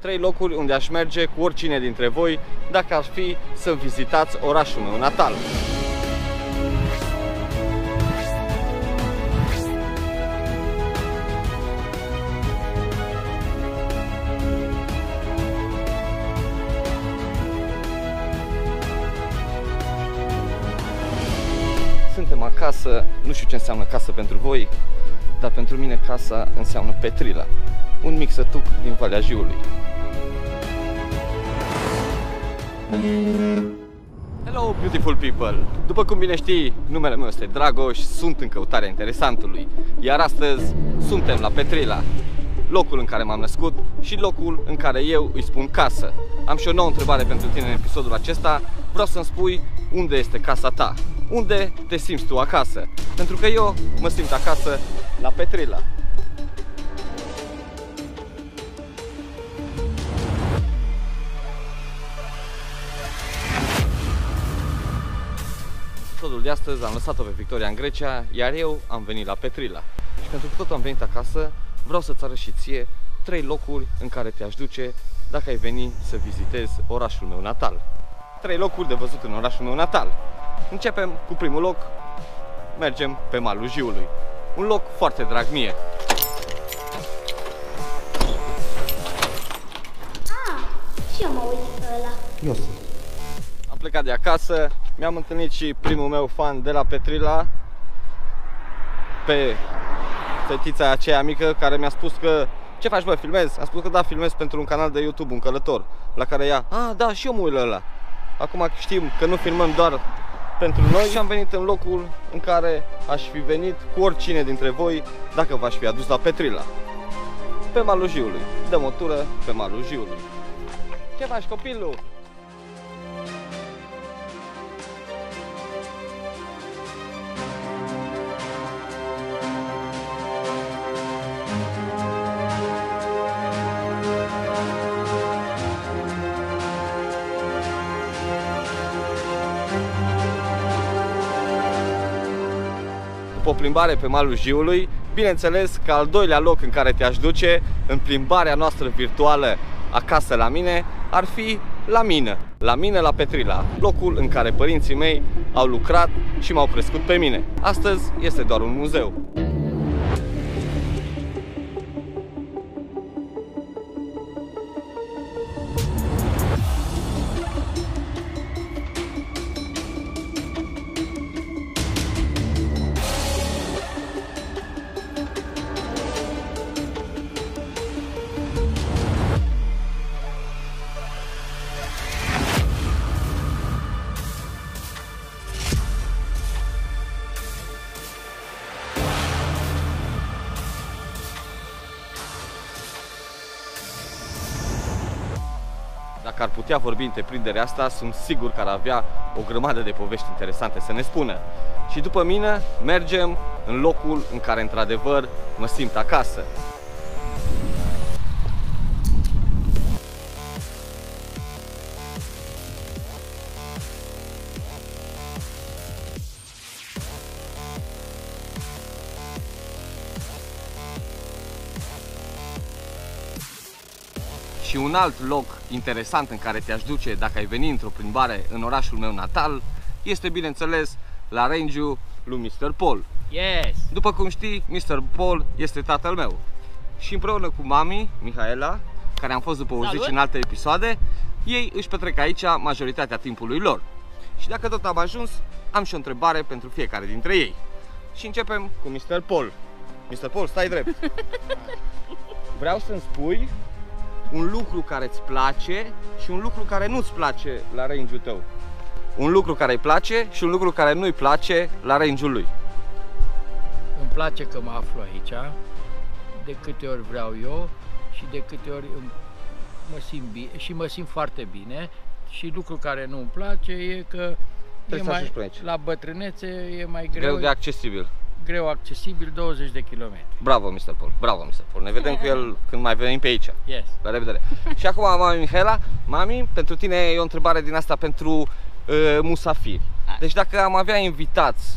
3 locuri unde aș merge cu oricine dintre voi dacă ar fi să vizitați orașul meu natal. Suntem acasă, nu știu ce înseamnă casă pentru voi, dar pentru mine casa înseamnă Petrila, un mic sătuc din Valea Jiului. Hello beautiful people! După cum bine știi, numele meu este Dragos, sunt în căutarea interesantului, iar astăzi suntem la Petrila, locul în care m-am născut și locul în care eu îi spun casă. Am și o nouă întrebare pentru tine în episodul acesta, vreau să-mi spui unde este casa ta, unde te simți tu acasă, pentru că eu mă simt acasă la Petrila. Episodul de astăzi am lăsat-o pe Victoria în Grecia, iar eu am venit la Petrila. Și pentru că tot am venit acasă, vreau să-ți arăt și ție 3 locuri în care te-aș duce dacă ai veni să vizitezi orașul meu natal. 3 locuri de văzut în orașul meu natal. Începem cu primul loc, mergem pe malul Jiului. Un loc foarte drag mie. Și eu mă uit ăla. Am plecat de acasă, mi-am întâlnit și primul meu fan de la Petrila, pe fetița aceea mică care mi-a spus că ce faci bă, filmez? Am spus că da, filmez pentru un canal de YouTube, un călător, la care ea, a, da, și eu mă uit ăla. Acum știm că nu filmăm doar pentru noi și am venit în locul în care aș fi venit cu oricine dintre voi dacă v-aș fi adus la Petrila. Pe malul Jiului. Dăm o tură pe malul Jiului. Ce faci, copilul? O plimbare pe malul Jiului, bineînțeles că al doilea loc în care te-aș duce în plimbarea noastră virtuală acasă la mine ar fi la Mina. La mine la Petrila, locul în care părinții mei au lucrat și m-au crescut pe mine. Astăzi este doar un muzeu. Dacă ar putea vorbi întreprinderea asta, sunt sigur că ar avea o grămadă de povești interesante să ne spună. Și după mine mergem în locul în care într-adevăr mă simt acasă. Și un alt loc interesant în care te-aș duce dacă ai veni într-o plimbare în orașul meu natal este, bineînțeles, la range-ul lui Mr. Paul. Yes! După cum știi, Mr. Paul este tatăl meu. Și împreună cu Mami Mihaela, care am fost după o zi în alte episoade, ei își petrec aici majoritatea timpului lor. Și dacă tot am ajuns, am și o întrebare pentru fiecare dintre ei. Și începem cu Mr. Paul. Mr. Paul, stai drept! Vreau să-mi spui un lucru care îți place și un lucru care nu-ți place la range-ul tău. Un lucru care îi place și un lucru care nu-i place la range-ul lui. Îmi place că mă aflu aici, de câte ori vreau eu și de câte ori mă simt foarte bine. Și lucru care nu îmi place e că e mai, la bătrânețe e mai greu de accesibil. Greu accesibil, 20 de kilometri. Bravo, Mr. Paul, bravo, Mr. Paul. Ne vedem cu el când mai venim pe aici. Yes. La revedere. Și acum, Mami Mihaela, Mami, pentru tine e o întrebare din asta pentru musafiri. Deci dacă am avea invitați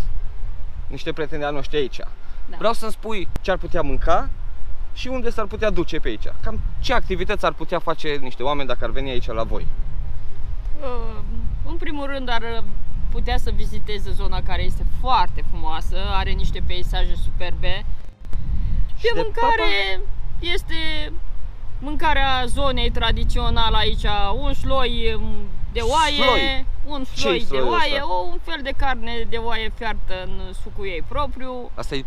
niște prieteni de-al noștri aici, vreau să-mi spui ce ar putea mânca și unde s-ar putea duce pe aici? Cam ce activități ar putea face niște oameni dacă ar veni aici la voi? În primul rând ar putea să viziteze zona care este foarte frumoasă, are niște peisaje superbe. Și de mâncare este mâncarea zonei tradiționale aici, un sloi de oaie, un sloi de oaie, un fel de carne de oaie fiartă în sucul ei propriu. Asta e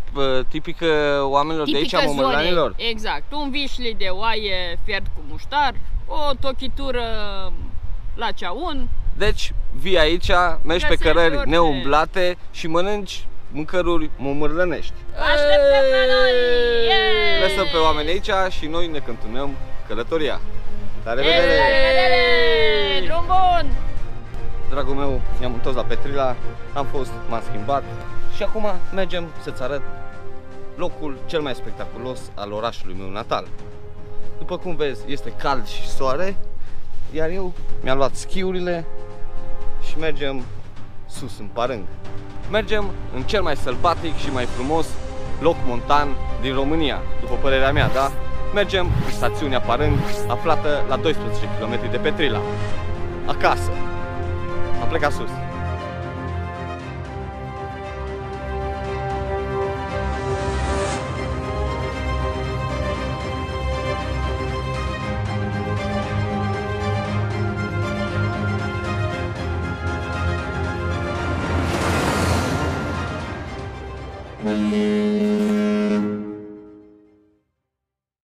tipică oamenilor de aici, a Momălanilor? Exact, un vișli de oaie fiert cu muștar, o tochitură la ceaun. Deci vii aici, mergi pe cărări neumblate și mănânci mâncăruri momârlănești. Așteptăm pe noi! Lăsăm pe oameni aici și noi ne continuăm călătoria. La revedere! Drum bun! Dragul meu, ne-am întors la Petrila, m-am schimbat și acum mergem să-ți arăt locul cel mai spectaculos al orașului meu natal. După cum vezi, este cald și soare, iar eu mi-am luat schiurile și mergem sus în Parâng. Mergem în cel mai sălbatic și mai frumos loc montan din România, după părerea mea, da? Mergem în stațiunea Parâng, aflată la 12 km de Petrila. Acasă. Am plecat sus.